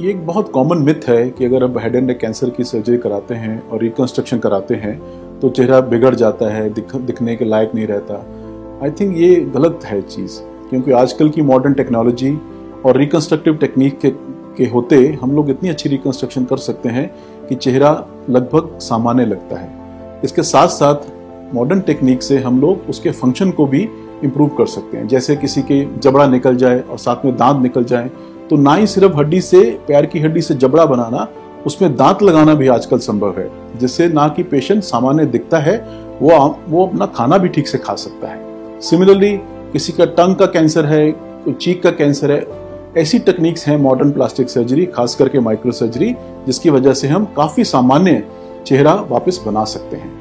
ये एक बहुत कॉमन मिथ है कि अगर आप हेड एंड नेक कैंसर की सर्जरी कराते हैं और रिकन्स्ट्रक्शन कराते हैं तो चेहरा बिगड़ जाता है, दिखने के लायक नहीं रहता। आई थिंक ये गलत है चीज़, क्योंकि आजकल की मॉडर्न टेक्नोलॉजी और रिकन्स्ट्रक्टिव टेक्निक के होते हम लोग इतनी अच्छी रिकन्स्ट्रक्शन कर सकते हैं कि चेहरा लगभग सामान्य लगता है। इसके साथ साथ मॉडर्न टेक्निक से हम लोग उसके फंक्शन को भी इम्प्रूव कर सकते हैं। जैसे किसी के जबड़ा निकल जाए और साथ में दांत निकल जाए, तो ना ही सिर्फ हड्डी से, पैर की हड्डी से जबड़ा बनाना, उसमें दांत लगाना भी आजकल संभव है, जिससे ना कि पेशेंट सामान्य दिखता है, वो अपना खाना भी ठीक से खा सकता है। सिमिलरली किसी का टंग का कैंसर है, कोई चीक का कैंसर है, ऐसी टेक्निक्स हैं मॉडर्न प्लास्टिक सर्जरी, खास करके माइक्रो सर्जरी, जिसकी वजह से हम काफ़ी सामान्य चेहरा वापस बना सकते हैं।